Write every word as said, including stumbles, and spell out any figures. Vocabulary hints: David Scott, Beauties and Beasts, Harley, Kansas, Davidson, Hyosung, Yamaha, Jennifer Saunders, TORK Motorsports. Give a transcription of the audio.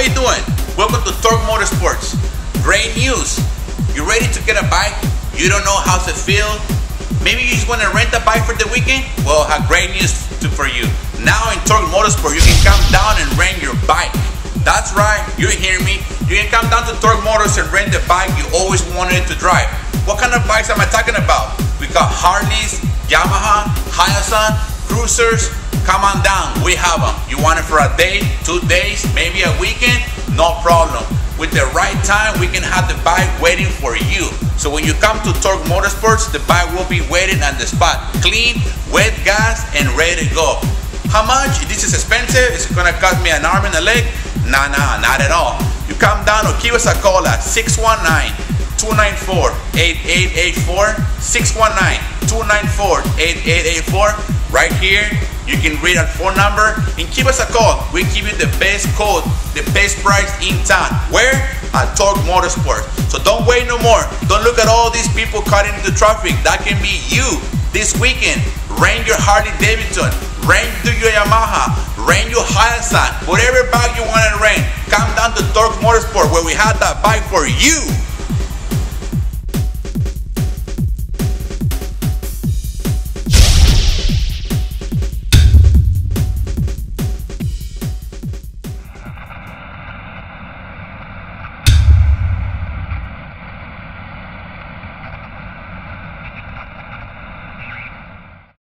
How you doing? Welcome to TORK Motorsports. Great news! You're ready to get a bike? You don't know how to feel? Maybe you just want to rent a bike for the weekend? Well, have great news for you. Now in TORK Motorsports, you can come down and rent your bike. That's right, you hear me. You can come down to TORK Motors and rent the bike you always wanted to drive. What kind of bikes am I talking about? We got Harleys, Yamaha, Hyosung, Cruisers. Come on down, we have them. You want it for a day, two days, maybe a weekend? No problem. With the right time, we can have the bike waiting for you. So when you come to TORK Motorsports, the bike will be waiting on the spot. Clean, wet gas, and ready to go. How much? This is expensive. It's gonna cost me an arm and a leg? Nah, nah, not at all. You come down or give us a call at six one nine, two nine four, eight eight eight four, six one nine, two nine four, eight eight eight four. Right here. You can read our phone number and give us a call. We give you the best code, the best price in town. Where? At TORK Motorsports. So don't wait no more. Don't look at all these people caught into traffic. That can be you this weekend. Rent your Harley Davidson. Rent your Yamaha. Rent your Hyosung. Whatever bike you want to rent. Come down to TORK Motorsports where we have that bike for you.